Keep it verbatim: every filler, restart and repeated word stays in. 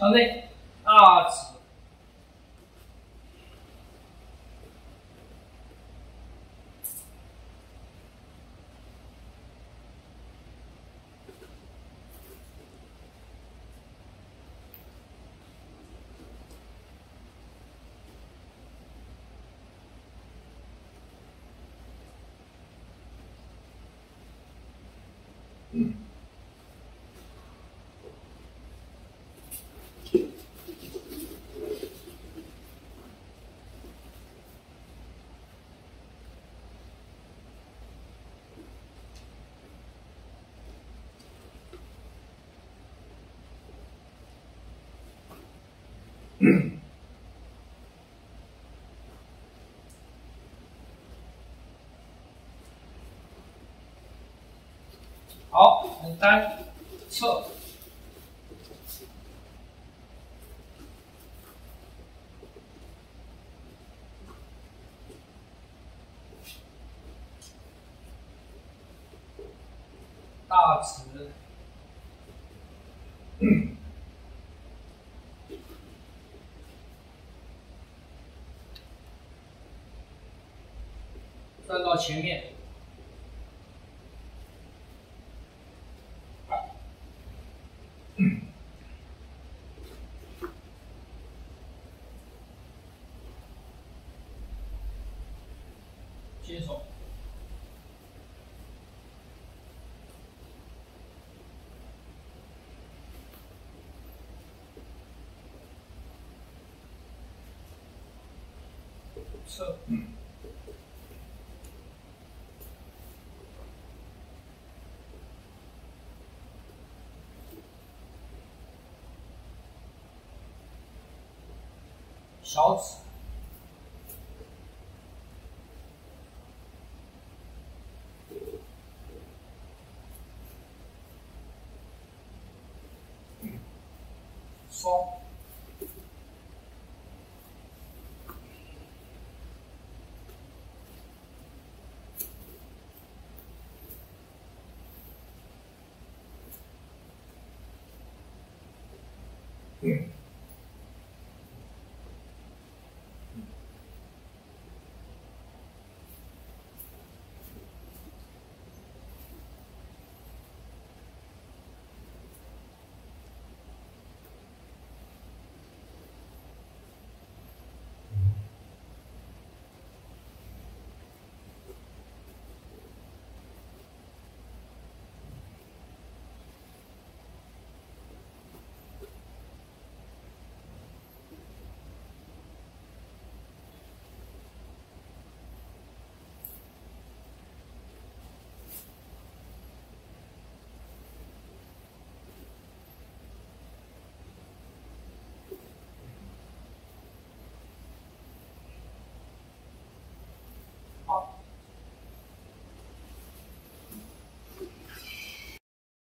向内，大指，嗯。 好，很单侧，大指。 转到前面，接手，侧。嗯 小指，双，嗯。